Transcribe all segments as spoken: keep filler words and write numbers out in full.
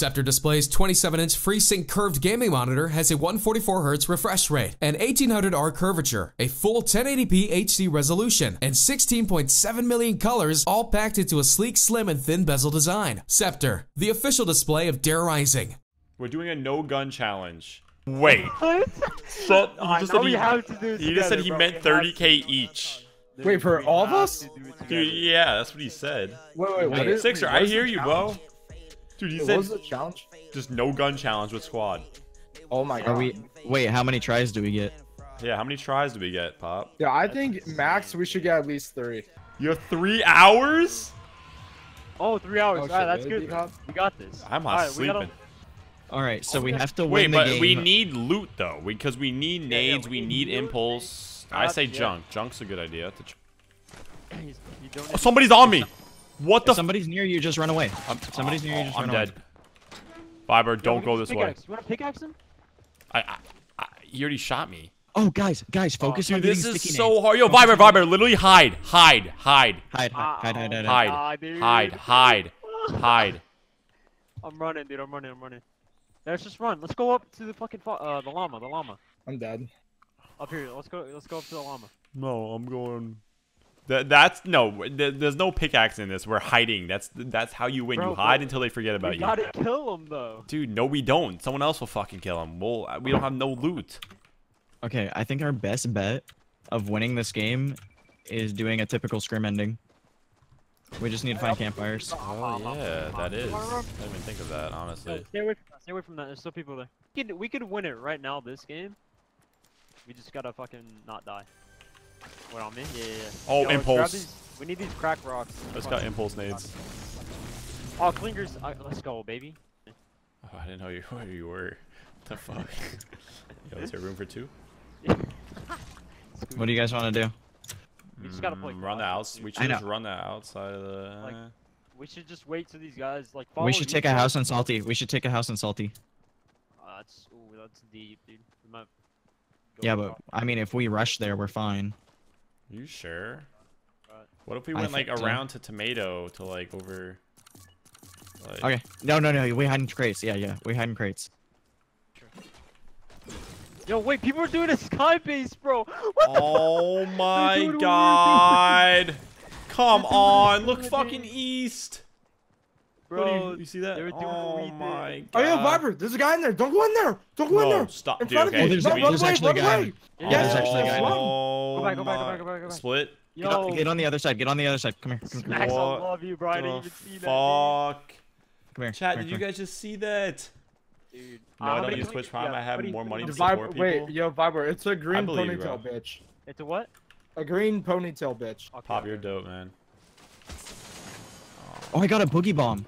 Sceptre displays twenty-seven inch FreeSync curved gaming monitor, has a one forty-four hertz refresh rate, an eighteen hundred R curvature, a full ten eighty p H D resolution, and sixteen point seven million colors, all packed into a sleek, slim, and thin bezel design. Sceptre, the official display of Dare Rising. We're doing a no-gun challenge. Wait. So, I know we have to do this. He just said he meant thirty K each. Wait, for all of us? Dude, yeah, that's what he said. Wait, wait, what is it? Sixer, I hear you, bro. Dude, he said. What was the challenge? Just no gun challenge with squad. Oh my god. Are we, wait, how many tries do we get? Yeah, how many tries do we get, Pop? Yeah, I think max we should get at least three. You have three hours? Oh, three hours. Oh, all right, that's good, Pop. We got this. I'm not sleeping. All right, so we have to win the game. Wait, but we need loot, though, because we need nades, we need impulse. I say junk. Junk's a good idea. Oh, somebody's on me. What the? If somebody's near you. Just run away. I'm, somebody's oh, near you. Just I'm run dead. Away. Vybor, don't go this way. You want to pickaxe him? I, I, I, he already shot me. Oh, guys, guys, focus. Oh, dude, on this is so names. Hard. Yo, Vybor, Vybor, literally hide, hide, hide, hide, hide, hide, hide, hide, hide, hide. I'm running, dude. I'm running. I'm running. Let's just run. Let's go up to the fucking uh, the llama. The llama. I'm dead. Up here, let's go. Let's go up to the llama. No, I'm going. That that's no. Th there's no pickaxe in this. We're hiding. That's that's how you win. Bro, you hide bro. Until they forget about we you. Gotta kill him though. Dude, no, we don't. Someone else will fucking kill him. We'll. We don't have no loot. Okay, I think our best bet of winning this game is doing a typical scrim ending. We just need to find campfires. Oh yeah, that is. I didn't even think of that, honestly. No, stay away from that. Stay away from that. There's still people there. We could, we could win it right now. This game. We just gotta fucking not die. What on me? Yeah, yeah, yeah. Oh, yo, impulse. These, we need these crack rocks. Let's got impulse nades. Oh, clingers. Uh, let's go, baby. Oh, I didn't know you where you were. What the fuck? Yo, is there room for two? What do you guys want to do? We just gotta play. Mm, run the outs. Dude. We should just run the outside of the. Like, we should just wait till these guys like. We should take a house on salty. We should take a house on salty. Uh, that's ooh, that's deep, dude. We might Yeah, but I mean, if we rush there, we're fine. You sure? What if we went like around so. to tomato to like over? Like... Okay. No, no, no. We hide in crates. Yeah, yeah. We hide in crates. Sure. Yo, wait! People are doing a sky base, bro. What the? Oh fuck? my god! Come on! Look fucking east. Bro, you, you see that? They were doing oh my god. Oh yeah, Vybor, there's a guy in there. Don't go in there. Don't go no, in there. Stop, in dude. Okay. Oh, there's, no, there's away, actually a guy. Away. Yeah, there's oh, actually a guy. Go back, go back, go back, go back, go back. Split. Get, up, get on the other side. Get on the other side. Come here. Come Smacks, I love you, bro. I didn't even see that. Fuck. Come here. Chat, come did you guys just see that? Dude. No, uh, I don't use Twitch Prime. I have more money to support people. Wait, yo, Vybor, it's a green ponytail, bitch. It's a what? A green ponytail, bitch. Pop, you're dope, man. Oh, I got a boogie bomb.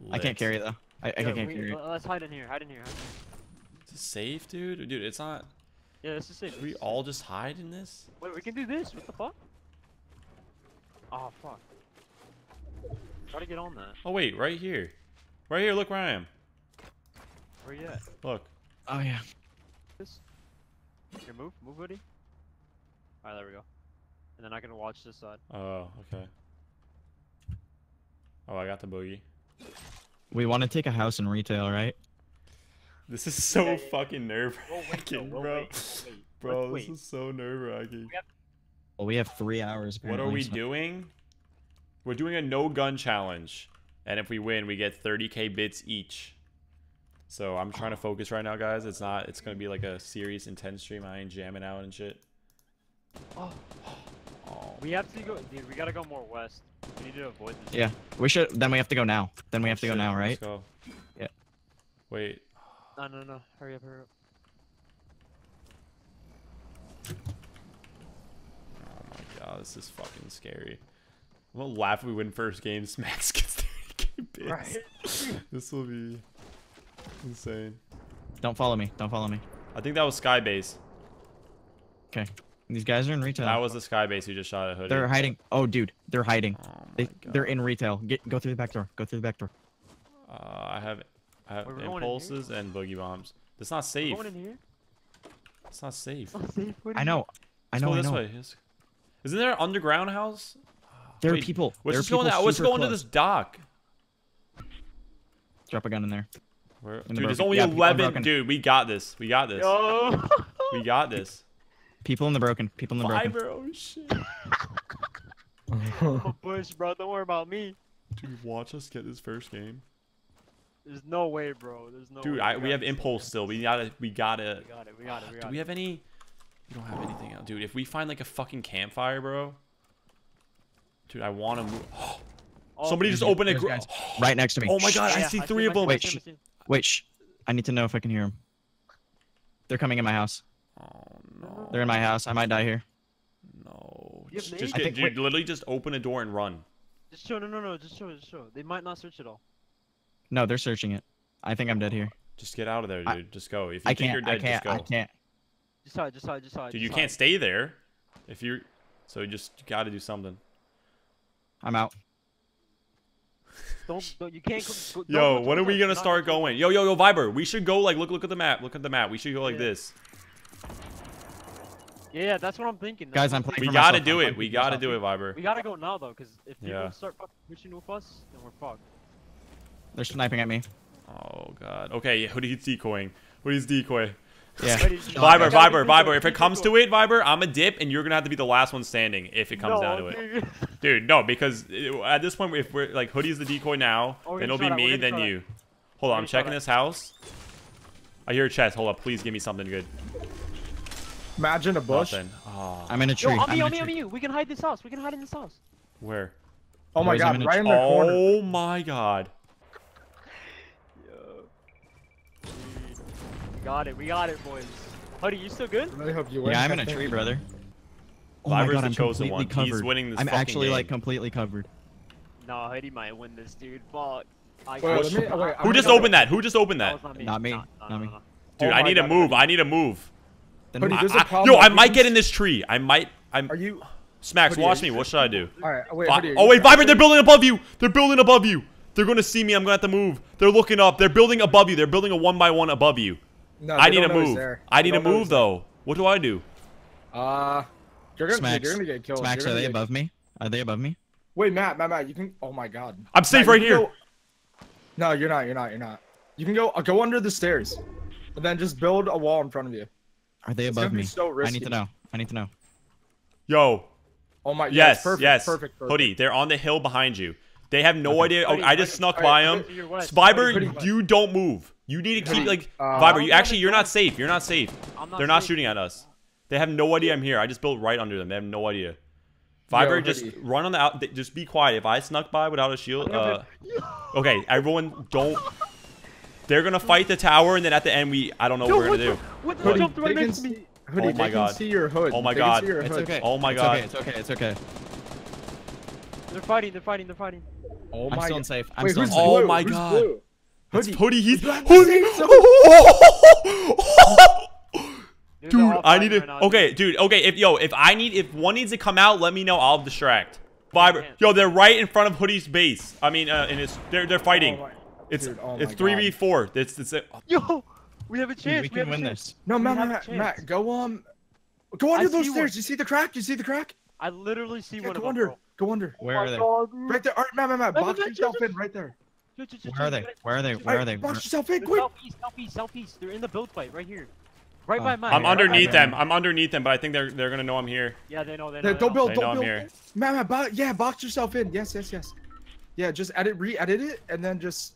Lit. I can't carry though. I, I yeah, can't we, carry. Let's hide in here. Hide in here. Hide in here. Is it safe, dude? Dude, it's not. Yeah, this is safe. Should we all just hide in this? Wait, we can do this. What the fuck? Oh fuck. Try to get on that. Oh wait, right here. Right here. Look where I am. Where you at? Look. Oh yeah. This. Here, move, move, Hoodie. All right, there we go. And then I can watch this side. Oh, okay. Oh, I got the boogie. We want to take a house in retail, right? This is so yeah, yeah. fucking nerve-wracking, bro. Wait, wait. Bro, wait. This is so nerve-wracking. Well, we have three hours. Apparently. What are we so doing? We're doing a no-gun challenge. And if we win, we get thirty K bits each. So I'm trying to focus right now, guys. It's not. It's going to be like a serious, intense stream. I ain't jamming out and shit. Oh. Oh, we have to go, dude. We gotta go more west. We need to avoid this. Yeah, we should. Then we have to go now. Then we have to go now, right? Let's go. Yeah. Wait. No, no, no. Hurry up, hurry up. Oh my god, this is fucking scary. I'm gonna laugh if we win first game. Smacks gets thirty K bits. Right. This will be insane. Don't follow me. Don't follow me. I think that was Skybase. Okay. These guys are in retail. That was the sky base who just shot at Hoodie. They're hiding. Oh, dude. They're hiding. Oh they, they're in retail. Get, go through the back door. Go through the back door. Uh, I have, I have Wait, impulses and boogie bombs. It's not safe. We're going in here? It's not safe. It's not safe. I know. I know. Let's go I know. this way. It's... Isn't there an underground house? There Wait, are people. What's there are people going super What's going close. to this dock? Drop a gun in there. We're, dude, there's only yeah, eleven. Dude, we got this. We got this. Yo. We got this. People in the broken. People in the broken. Vybor, oh shit. Oh, Bush, bro, don't worry about me. Dude, watch us get this first game. There's no way, bro. There's no. Dude, way. I, we, we have impulse still. We gotta. We gotta. We got it. We got it. We got Do we have any? We don't have anything else, dude. If we find like a fucking campfire, bro. Dude, I want to move. Oh. Oh, somebody just opened it oh. right next to me. Oh my god, yeah, I see I three of them. Wait, shh. Wait, shh. I need to know if I can hear them. They're coming in my house. Oh no. They're in my house. I might die here. No. Yeah, just, just get, think, dude, literally just open a door and run. Just show. No, no, no. Just show. Just show. They might not search at all. No, they're searching it. I think I'm dead here. Just get out of there, dude. I, just go. If you I think you're dead, just go. I can't. Just hide. Just hide. Just hide. Dude, just you hide. Can't stay there. If you're, so you just got to do something. I'm out. Don't, don't you can't. Go, don't, yo, don't, when are we gonna start going? Yo, yo, yo, Vybor. We should go like look, look at the map. Look at the map. We should go like yeah. this. Yeah, that's what I'm thinking. That's Guys, I'm playing. We gotta do it. We gotta do it, Vybor. We gotta go now though, because if people yeah. start fucking pushing with us, then we're fucked. They're sniping at me. Oh god. Okay, Hoodie's decoying. Hoodie's decoy. Yeah. Vybor, Vybor, Vybor. If it comes to it, Vybor, I'm a dip, and you're gonna have to be the last one standing if it comes no, down to it. Dude, dude no, because it, at this point, if we're like Hoodie's the decoy now, oh, then it'll be me, then you. Out. Hold on, I'm checking this house. I hear a chest. Hold up, please give me something good. Imagine a bush. Oh. I'm in a tree. Yo, I'm, I'm, you, I'm, I'm, I'm you. We can hide this house. We can hide in this house. Where? Oh my god! Right in the corner. Oh my god. Got it, we got it, boys. Hoodie, you still good? I really hope you win. Yeah, I'm in a tree, brother. Oh my god, I'm completely covered. He's winning this fucking game. I'm actually like completely covered. Nah, Hoodie might win this, dude. Fuck. Who just opened that? Who just opened that? Not me. Not me. Dude, I need to move. I need to move. Yo, I might get in this tree. I might. I'm. Are you? Smacks, watch me. What should I do? All right. Oh wait, Vybor, they're building above you. They're building above you. They're gonna see me. I'm gonna have to move. They're looking up. They're building above you. They're building a one by one above you. No, I need to move. I need to move though. What do I do? Uh, you're gonna, Smacks. You're gonna get killed. Smacks, are they above me? Are they above me? Wait, Matt, Matt, Matt, you can. Oh my God. I'm safe Matt, right here. Go... No, you're not. You're not. You're not. You can go. Uh, go under the stairs, and then just build a wall in front of you. Are they above me? So risky. I need to know. I need to know. Yo. Oh my. Yes. Yes. Perfect, yes. Perfect, perfect. Hoodie, they're on the hill behind you. They have no okay. idea. Oh, I just snuck by them. Vybor, you don't move. You need to keep like uh, Vybor. You actually, you're not safe. You're not safe. Not They're safe. Not shooting at us. They have no idea I'm here. I just built right under them. They have no idea. Vybor, just Hoodie. Run on the out. Just be quiet. If I snuck by without a shield, uh, okay, everyone, don't. They're gonna fight the tower, and then at the end, we I don't know what we're gonna do. What the jump right next to me? Hoodie, oh my god. See your hood. Oh my they god. It's hood. Okay. Oh my it's god. It's okay. It's okay. It's okay. They're fighting. They're fighting. They're fighting. Oh my. I'm still unsafe. I'm still. Oh my god. Hoodie. It's Hoodie, he's Hoodie. Dude, dude I need to. Right now, okay, dude. dude. Okay, if yo, if I need, if one needs to come out, let me know. I'll distract. Vybor, yo, they're right in front of Hoodie's base. I mean, uh, and it's they're they're fighting. Oh my, it's dude, oh it's three v four. It's it's. Oh. Yo, we have a chance. Dude, we, we can win this. No, Matt, Matt, Matt, go um, go under I those stairs. One. You see the crack? You see the crack? I literally see yeah, one. Go of under. Them, go under. Where oh are they? God. Right there. All right, Matt, Matt, Matt, box yourself in right there. Where are they? Where are they? Where are they? Watch yourself in, quick! Southeast, southeast, southeast. They're in the build fight right here, right oh. by mine. I'm right underneath them. There. I'm underneath them, but I think they're they're gonna know I'm here. Yeah, they know. They know. They don't build. They don't know build. I'm here. Man, man, bo yeah, box yourself in. Yes, yes, yes. Yeah, just edit, re-edit it, and then just.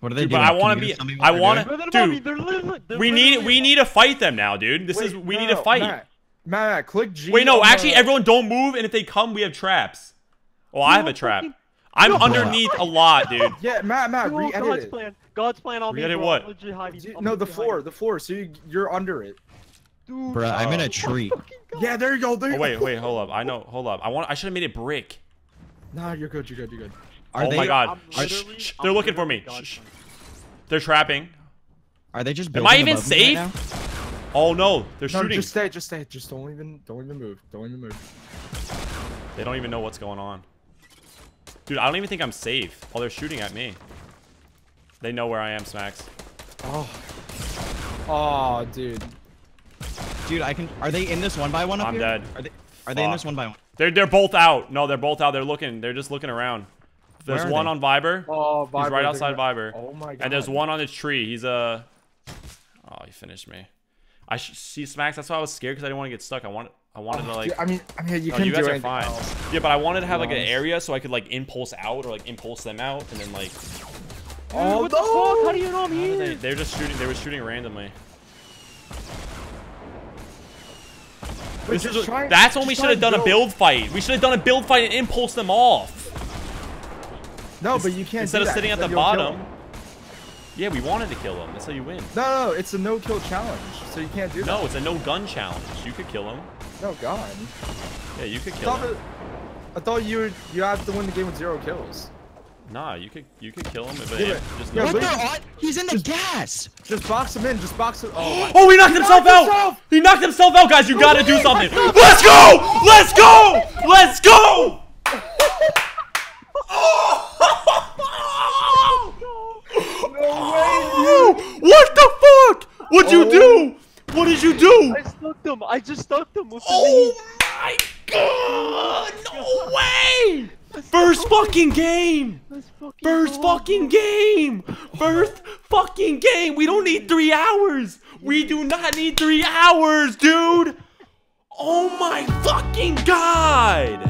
What are they dude, doing? But I want to be. I want to. Dude, they're literally, they're we need we need to fight them now, dude. This Wait, is we no, need to fight. Matt, Matt, click G. Wait, no, actually, the... everyone don't move, and if they come, we have traps. Oh, I have a trap. I'm no, underneath bro. A lot, dude. Yeah, Matt, Matt, re-edit it. God's plan. God's plan on me. Re-edit what? Dude, no, the floor, the floor. So you, you're under it. Dude, Bruh, I'm in a tree. Yeah, there you go. There you oh, wait, go. wait, hold up. I know, hold up. I want. I should have made it brick. Nah, you're good. You're good. You're good. Are oh they, my god. Are, shh, shh, they're I'm looking for me. Shh. They're trapping. Are they just? Am I even safe? Right oh no, they're no, shooting. Just stay. Just stay. Just don't even. Don't even move. Don't even move. They don't even know what's going on. Dude, I don't even think I'm safe. Oh, they're shooting at me. They know where I am, Smacks. Oh. Oh, dude. Dude, I can. Are they in this one by one up I'm here? I'm dead. Are they? Are Fuck. they in this one by one? They're they're both out. No, they're both out. They're looking. They're just looking around. There's one they? on Vybor. Oh, Vybor. He's right outside Vybor. Oh my god. And there's one on the tree. He's a. Uh... Oh, he finished me. I should see Smacks. That's why I was scared because I didn't want to get stuck. I wanted. I wanted oh, to like. Dude, I mean, I mean, you no, can you guys do are fine. Else. Yeah, but I wanted to have like an area so I could like impulse out or like impulse them out and then like. Dude, oh, what the oh, fuck? How do you know I'm here? They, they're just shooting. They were shooting randomly. Wait, this is trying, that's when we should have done build. a build fight. We should have done a build fight and impulse them off. No, it's, but you can't. Instead do that, of sitting at the bottom. Yeah, we wanted to kill him. That's how you win. No, no, it's a no-kill challenge, so you can't do that. No, it's a no-gun challenge. You could kill him. No gun. Yeah, you could kill I him. It, I thought you were, you have to win the game with zero kills. Nah, you could you could kill him. But yeah, just yeah, what the? He's in the just, gas. Just box him in. Just box him. Oh, oh he knocked he himself knocked out. Himself. He knocked himself out, guys. You oh, gotta wait, do something. Let's go! Let's go! Let's go! Oh! No way, dude. What the fuck? What'd oh. you do? What did you do? I stuck him. I just stuck him. With oh the my god! No way! First fucking game! Fucking First go. fucking game! First fucking game! We don't need three hours! We do not need three hours, dude! Oh my fucking god!